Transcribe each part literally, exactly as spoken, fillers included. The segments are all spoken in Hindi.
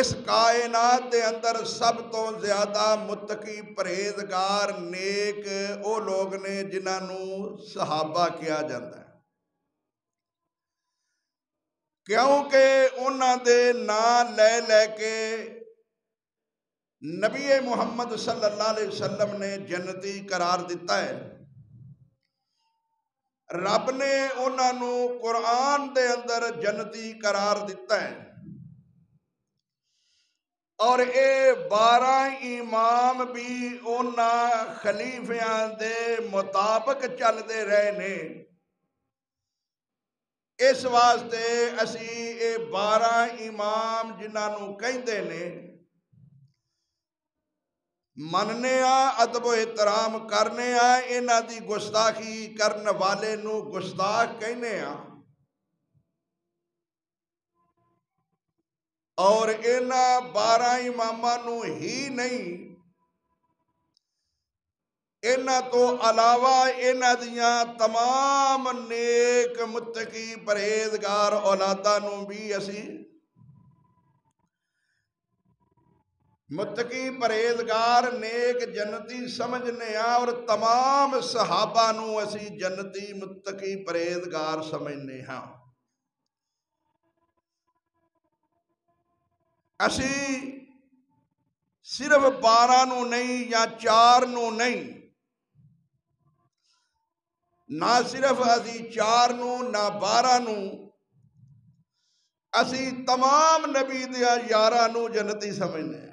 इस कायनात के अंदर सब तो ज़्यादा मुत्तकी परहेजगार नेक वो लोग ने जिन्होंने सहाबा किया जाता है, क्योंकि उन्होंने नाम ले लैके नबी मुहम्मद सल्लल्लाहु अलैहि वसल्लम ने जन्नती करार दिता है। रब ने उन्होंने कुरान के अंदर जन्नती करार दिता है और ये बारह इमाम भी उन्होंने खलीफिया के मुताबिक चलते रहे ने। इस वास्ते असी ये बारह इमाम जिन्होंने कहते हैं मनने अदब एहतराम करने इन्हां दी गुस्ताखी करने वाले नूं गुस्ताख कहने आ और इना बारह इमामा नू ही नहीं इना तो अलावा इना दिया तमाम नेक मुत्तकी परहेजगार औलादा नू भी असी मुत्तकी परहेजगार नेक जन्नती समझने और तमाम सहाबा नू असी जन्नती मुत्तकी परहेजगार समझने हाँ। असी सिर्फ बारह नू नहीं या चार नू नहीं, ना सिर्फ असी चार नू ना बारह नू असी तमाम नबी दिया यारां नू जन्नती समझने हैं।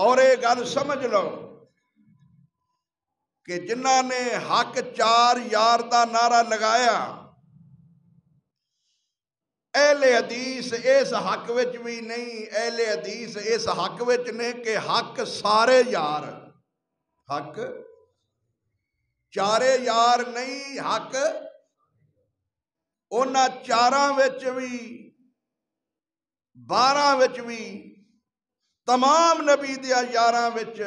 और ये गल समझ लो कि जिन्हां ने हक चार यार दा नारा लगाया अहले हदीस इस हक विच भी नहीं, अहले हदीस इस हक विच ने कि हक सारे यार, हक चारे यार नहीं, हक उन्हां चारां विच भी बारह विच भी तमाम नबी दिया यारां विच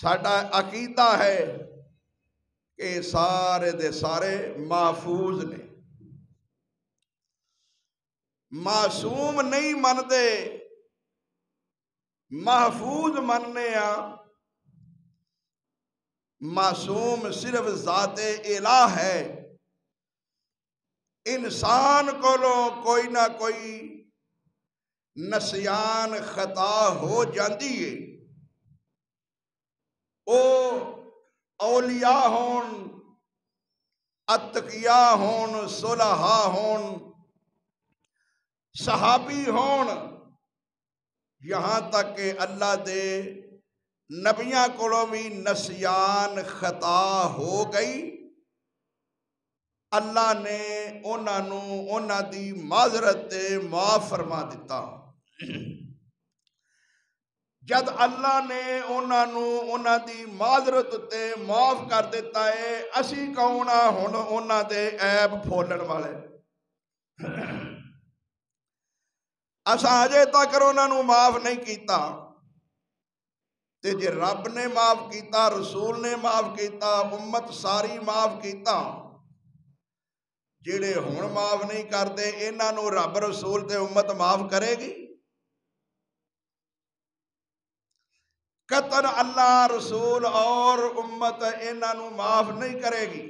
साडा अकीदा है कि सारे दे सारे महफूज ने, मासूम नहीं मनते महफूज मनने आ। मासूम सिर्फ जाते इला है, इंसान को कोई ना कोई नस्यान खता हो जाती है, ओ औलिया होन अतकिया होन सुलहा होन सहाबी होन यहाँ तक के अल्लाह दे नबिया कोलों भी नस्यान खता हो गई, अल्लाह ने उन्होंने उन्हों की माजरत ते माफ फरमा दिता। जब अल्लाह ने उन्होंने उन्हों की माजरत ते माफ कर दिता है, असी कौन आ हुण उन्हों दे ऐब फोलन वाले? असा अजे तक उन्होंने माफ नहीं किया, ते जे रब ने माफ किया, रसूल ने माफ किया, उम्मत सारी माफ किया। जेड़े हुण माफ नहीं करते इन्होंने रब रसूल ते उम्मत माफ करेगी? कतन अल्लाह रसूल और उम्मत इन्होंने माफ नहीं करेगी।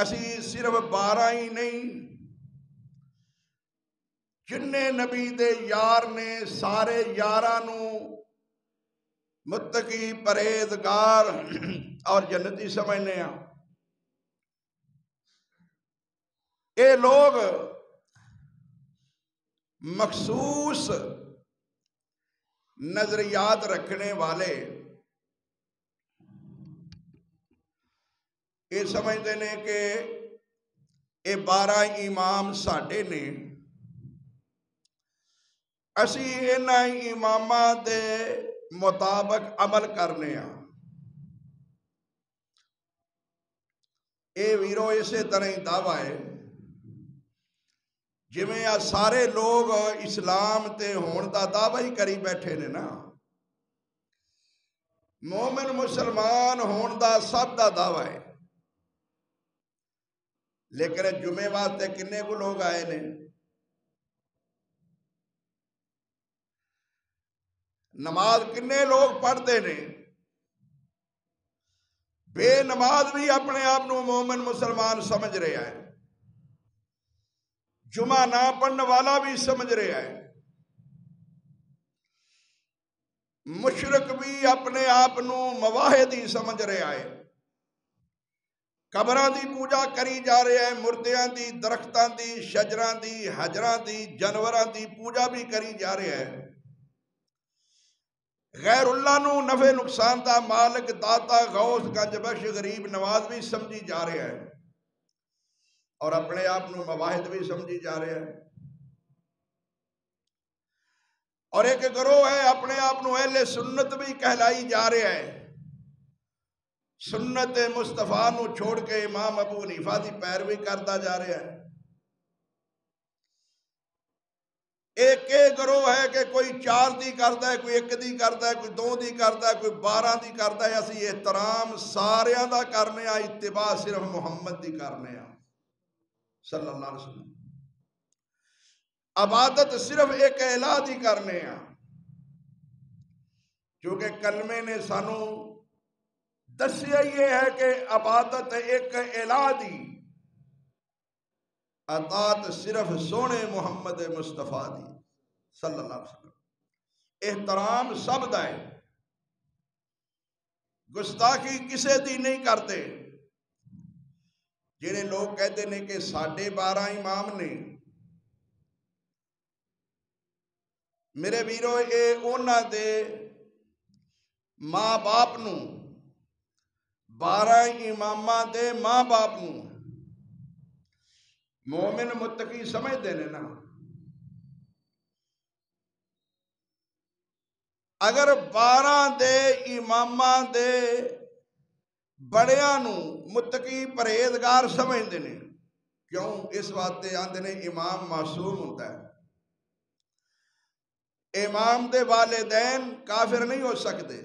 असी सिर्फ बारह ही नहीं जिन्ने नबी दे यार ने सारे यारां नू मुत्तकी परहेजगार और जन्नती समझने आ। ये लोग मखसूस नजरियात रखने वाले ये समझते हैं कि ये बारह इमाम साढ़े ने, असी इन्ह इमामा दे मुताबक अमल करने आ। ये वीरो इस तरह ही दावा है जिमें आ सारे लोग इस्लाम ते होण दा दावा ही करी बैठे ने ना, मोमिन मुसलमान होण दा सब दा दावा है। लेकिन जुमे वास्ते किन्ने को लोग आए ने। नमाज किन्ने लोग पढ़ते ने। बेनमाज भी अपने आप को मोमिन मुसलमान समझ रहा है, जुमा ना पढ़ने वाला भी समझ रहा है, मुशरक भी अपने आप को मवाहिदी समझ रहा है। कबरां दी पूजा करी जा रहा है, मुर्दियां दी, दरख्तां दी, शजरां दी, हजरां दी, जानवरां दी पूजा भी करी जा रहा है। गैरुल्लाह नू नफे नुकसान दा मालिक, दाता, गौस, गंजबख्श, गरीब नवाज भी समझी जा रहा है और अपने आप नू मवाहिद भी समझी जा रहा है। और एक गिरोह है अपने आप नू अहले सुन्नत भी कहलाई जा रहा है, सुन्नत मुस्तफा नू छोड़ के इमाम अबू हनीफा की पैरवी करता जा रहा है। एक एक गिरोह है कि कोई चार दी करता है, कोई एक दी करता है, कोई दो दी करता है, कोई बारह दी करता है। असी एहतराम सारियां दा करने आ, इत्तिबा सिर्फ मुहम्मद दी करने आ सल्लल्लाहु अलैहि वसल्लम। इबादत सिर्फ एक इलाह दी करने आ, क्योंकि कलमे ने सानू दसिया ये है कि इबादत एक इलाह दी, अतात सिर्फ सोने मुहम्मद मुस्तफा दी सल्लल्लाहु अलैहि वसल्लम। एहतराम सब दा है, गुस्ताखी किसी दी नहीं करते। जिहड़े लोग कहते हैं कि साढ़े बारह इमाम ने, मेरे वीरो ये उन्हां दे माँ बाप नू, बारह इमामा दे मां बाप नू मोमिन मुत्तकी समझते ने ना। अगर बारह दे इमामा दे बड़ियां नू मुत्तकी परहेजगार समझते ने, क्यों? इस वास्ते आंदे ने इमाम मासूम होता है, इमाम दे वालिदैन काफिर नहीं हो सकते।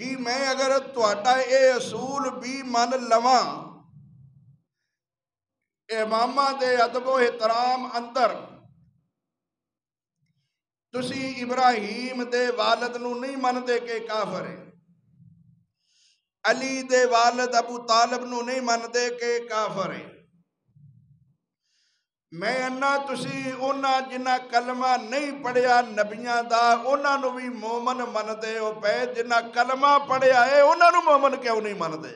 जी मैं अगर तुहाडा यह असूल भी मन लवां, इमामा दे अदबो एहतराम अंदर तुसी इब्राहिम दे वालद नू नहीं मनदे के काफर है, अली दे वालद अबू तालिब नू नहीं मनदे के काफर है, मैं अन्ना तुसी उन्हां जिन्हां कलमा नहीं पढ़िया नबियां दा उन्हां नू भी मोमन मनदे हो पे, जिन्हां कलमा पढ़िया है उन्हां नू मोमन क्यों नहीं मनदे?